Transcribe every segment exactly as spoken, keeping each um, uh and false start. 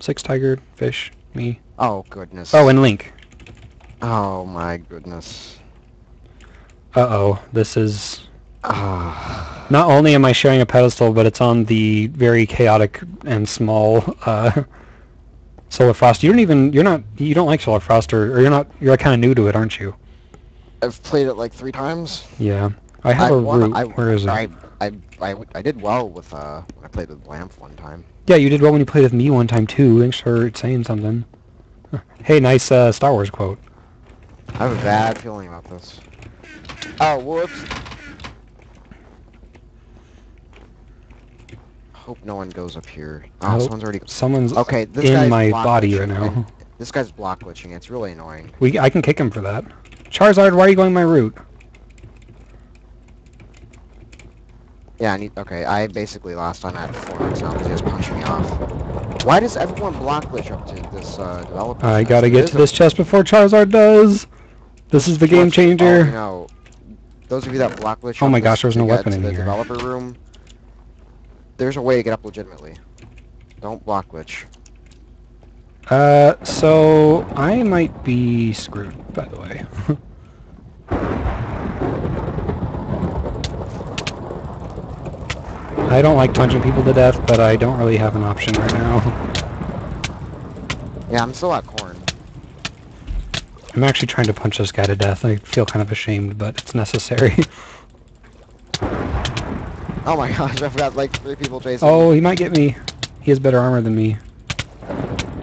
six tiger, fish, me. Oh, goodness. Oh, and Link. Oh, my goodness. Uh-oh, this is... Uh... Not only am I sharing a pedestal, but it's on the very chaotic and small uh, Solar Frost. You don't even... You're not... You don't like Solar Frost, or, or you're not... You're kind of new to it, aren't you? I've played it like three times. Yeah. I have I a wanna, root. I, Where is I, it? I, I, I, I did well with... Uh, I played with Lamp one time. Yeah, you did well when you played with me one time, too. Thanks for saying something. Hey, nice uh, Star Wars quote. I have a bad feeling about this. Oh, whoops. Hope no one goes up here. Oh, someone's already... Someone's okay, this in guy's my body glitching. right now. This guy's block glitching. It's really annoying. We, I can kick him for that. Charizard, why are you going my route? Yeah, I need... Okay, I basically lost on that before. It's not just punching me off. Why does everyone block glitch up to this uh, developer? I gotta get to this chest before Charizard does! This is the game changer! Oh, no. Those of you that block glitch... Oh my gosh, there's no weapon in here. ...to the developer room, there's a way to get up legitimately. Don't block glitch. Uh, so... I might be screwed, by the way. I don't like punching people to death, but I don't really have an option right now. Yeah, I'm still at corn. I'm actually trying to punch this guy to death. I feel kind of ashamed, but it's necessary. Oh my gosh, I've got like three people chasing Oh, he might get me. He has better armor than me.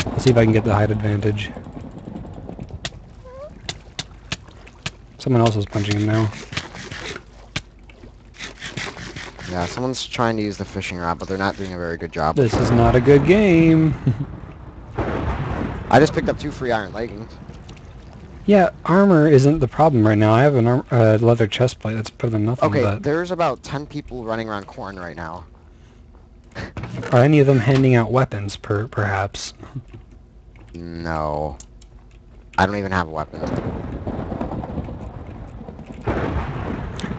Let's see if I can get the height advantage. Someone else is punching him now. Yeah, someone's trying to use the fishing rod, but they're not doing a very good job. This is not a good game. I just picked up two free iron leggings. Yeah, armor isn't the problem right now. I have an arm uh, leather chest plate that's better than nothing. Okay, but... there's about ten people running around corn right now. Are any of them handing out weapons, per perhaps? No. I don't even have a weapon.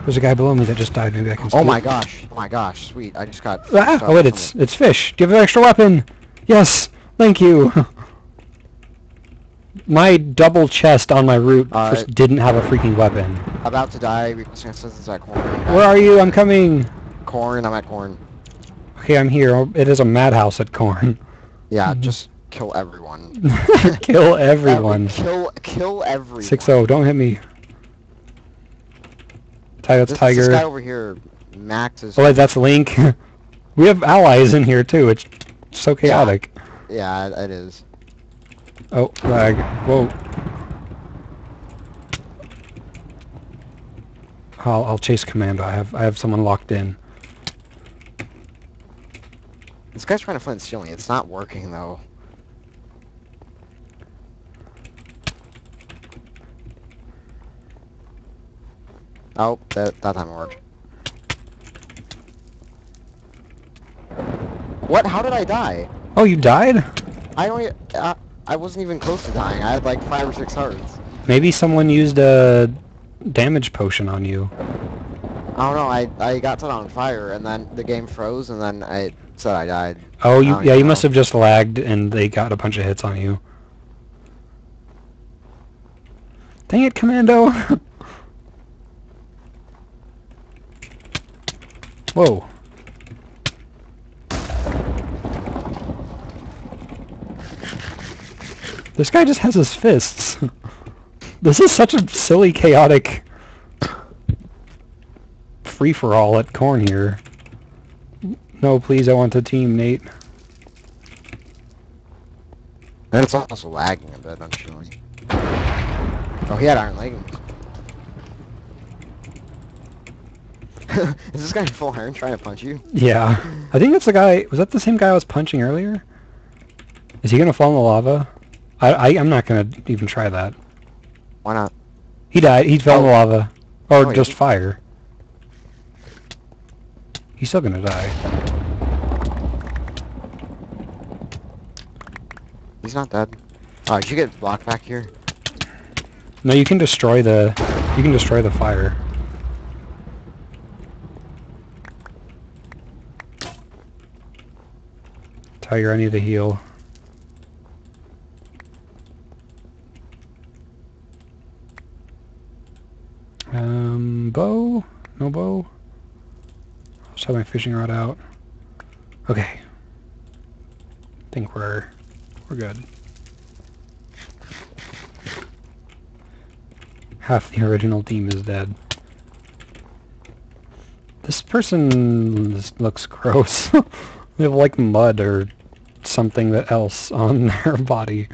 There's a guy below me that just died. Maybe I can. Oh my gosh! Oh my gosh! Sweet! I just got. Ah, oh wait, it's it's fish. Do you have an extra weapon? Yes. Thank you. My double chest on my route uh, just didn't have a freaking weapon. About to die. Requesting assistance at corn. Where are you? I'm coming. Corn. I'm at corn. Okay, I'm here. It is a madhouse at corn. Yeah, just kill everyone. Kill everyone. Kill kill everyone. Six oh. Don't hit me. That's this, Tiger. This guy over here, Max is... Oh, wait, that's Link. We have allies in here, too. It's so chaotic. Yeah, yeah it is. Oh, lag. Whoa. I'll, I'll chase Commando. I have I have someone locked in. This guy's trying to flint stealing. It's not working, though. Oh, that, that time it worked. What? How did I die? Oh, you died? I don't even, uh, I wasn't even close to dying. I had like five or six hearts. Maybe someone used a damage potion on you. I don't know. I, I got set on fire, and then the game froze, and then I said I died. Oh, you, yeah, know. You must have just lagged, and they got a bunch of hits on you. Dang it, Commando! Whoa. This guy just has his fists. This is such a silly, chaotic free-for-all at corn here. No, please, I want to team, Nate. And it's also lagging a bit, I'm sure. Oh, he had iron leggings. Is this guy in full iron trying to punch you? Yeah. I think that's the guy... Was that the same guy I was punching earlier? Is he going to fall in the lava? I, I, I'm not going to even try that. Why not? He died. He fell oh. in the lava. Or oh, just he... fire. He's still going to die. He's not dead. Oh, did you get blocked back here? No, you can destroy the... You can destroy the fire. Tiger, I need to heal. bow? No bow? I'll just have my fishing rod out. Okay. I think we're we're good. Half the original team is dead. This person looks gross. They have like mud or something that else on their body.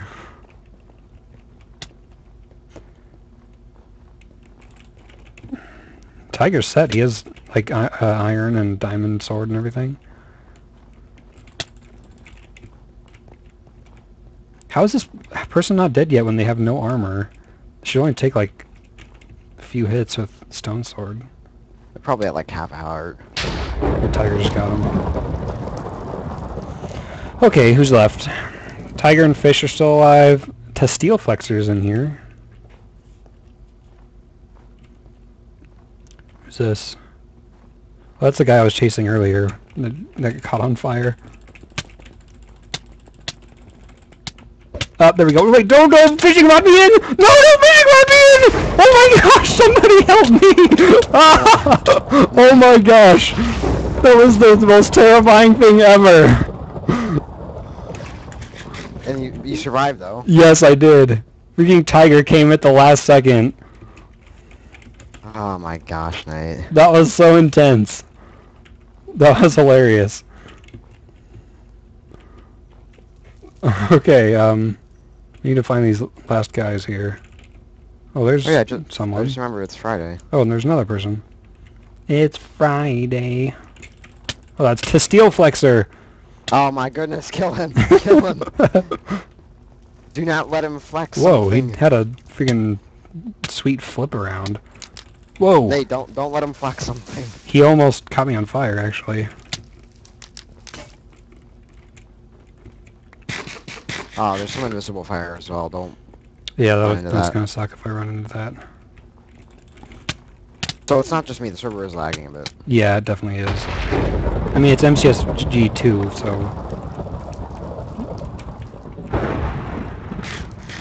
Tiger's set. He has like uh, iron and diamond sword and everything. How is this person not dead yet when they have no armor? She'll only take like a few hits with stone sword. They're probably at like half a heart. The tiger just got him. Okay, who's left? Tiger and fish are still alive. Tastel Flexor's in here. Who's this? Well, that's the guy I was chasing earlier that, that caught on fire. Uh, there we go. Wait, don't go fishing rod me in! No, no fishing rod me in! Oh my gosh, somebody help me! Ah, oh my gosh. That was the most terrifying thing ever. And you, you survived, though. Yes, I did. Freaking tiger came at the last second. Oh my gosh, Nate. That was so intense. That was hilarious. Okay, um... need to find these last guys here. Oh, there's oh, yeah, just, someone. I just remember it's Friday. Oh, and there's another person. It's Friday. Oh, that's Tastel Flexor. Oh my goodness, kill him. Kill him. Do not let him flex. Whoa, something. He had a freaking sweet flip around. Whoa. Hey, don't, don't let him flex something. He almost caught me on fire, actually. Oh, there's some invisible fire as well, don't... Yeah, that was, that's that. Gonna suck if I run into that. So it's not just me, the server is lagging a bit. Yeah, it definitely is. I mean, it's M C S G two, so...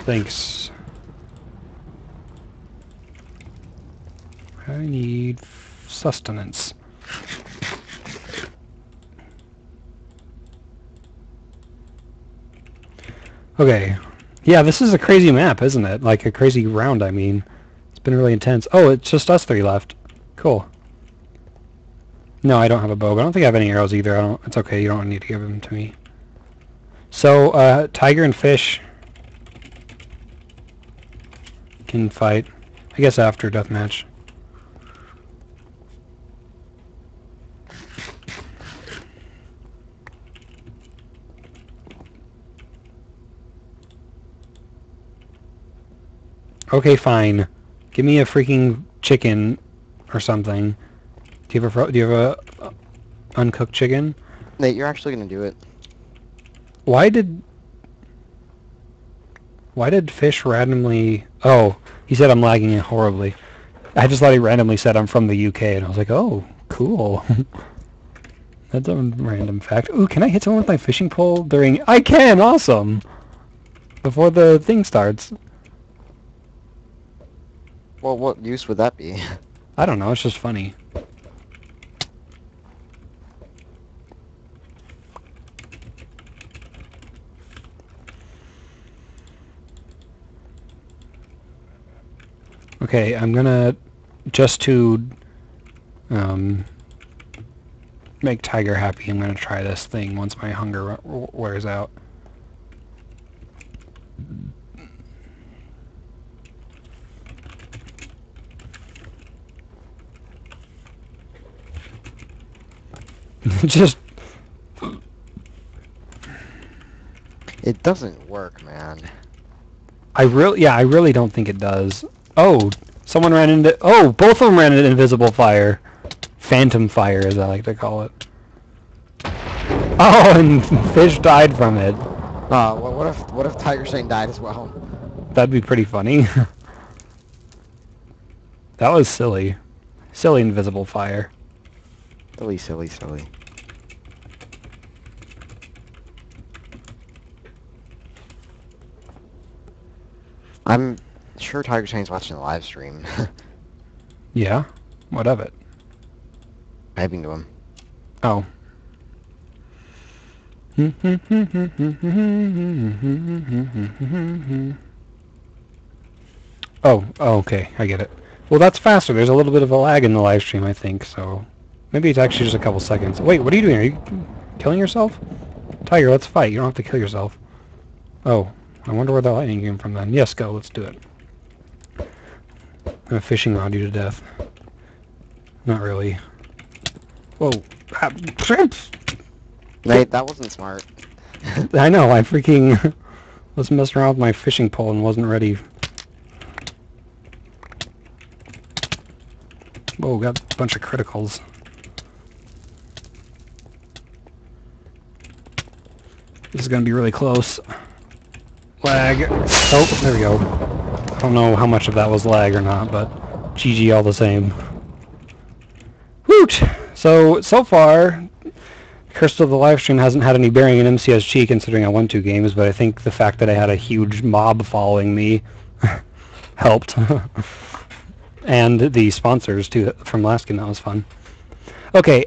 Thanks. I need sustenance. Okay. Yeah, this is a crazy map, isn't it? Like, a crazy round, I mean. It's been really intense. Oh, it's just us three left. Cool. No, I don't have a bow, but I don't think I have any arrows either. I don't. It's okay, you don't need to give them to me. So, uh, tiger and fish can fight. I guess after deathmatch. Okay, fine. Give me a freaking chicken or something. Do you have a fro do you have a uh, uncooked chicken? Nate, you're actually gonna do it. Why did why did fish randomly? Oh, he said I'm lagging it horribly. I just thought he randomly said I'm from the U K, and I was like, oh, cool. That's a random fact. Ooh, can I hit someone with my fishing pole during? I can. Awesome. Before the thing starts. Well, what use would that be? I don't know, it's just funny. Okay, I'm gonna... Just to... Um... Make Tiger happy, I'm gonna try this thing once my hunger wears out. Just... It doesn't work, man. I really... Yeah, I really don't think it does. Oh! Someone ran into... Oh! Both of them ran into invisible fire. Phantom fire, as I like to call it. Oh! And fish died from it. Uh, what if... What if Tiger Shane died as well? That'd be pretty funny. That was silly. Silly invisible fire. Silly, silly, silly. I'm sure Tiger Shane's watching the live stream. Yeah? What of it? Typing to him. Oh. Oh, okay, I get it. Well, that's faster. There's a little bit of a lag in the live stream, I think, so... Maybe it's actually just a couple seconds. Wait, what are you doing? Are you killing yourself? Tiger, let's fight. You don't have to kill yourself. Oh, I wonder where the lightning came from then. Yes, go. Let's do it. I'm fishing on you to death. Not really. Whoa. Wait, that wasn't smart. I know. I freaking was messing around with my fishing pole and wasn't ready. Whoa, got a bunch of criticals. This is going to be really close. Lag. Oh, there we go. I don't know how much of that was lag or not, but G G all the same. Woot! So, so far, Curse of the Livestream hasn't had any bearing in M C S G considering I won two games, but I think the fact that I had a huge mob following me helped. And the sponsors, too, from last game. That was fun. Okay.